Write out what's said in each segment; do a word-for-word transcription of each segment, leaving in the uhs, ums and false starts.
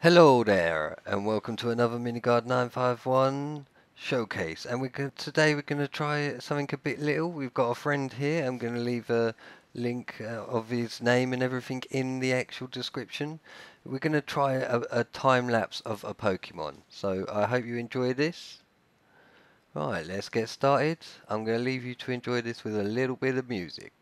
Hello there, and welcome to another Minigod nine five one showcase. And we could, today we're going to try something a bit little. We've got a friend here. I'm going to leave a link uh, of his name and everything in the actual description. We're going to try a, a time lapse of a Pokemon. So I hope you enjoy this. Right, let's get started. I'm going to leave you to enjoy this with a little bit of music.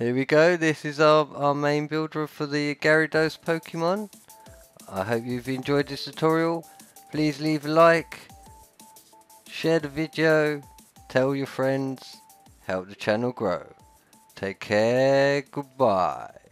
Here we go, this is our, our main builder for the Gyarados Pokemon. I hope you've enjoyed this tutorial. Please leave a like, share the video, tell your friends, help the channel grow. Take care, goodbye.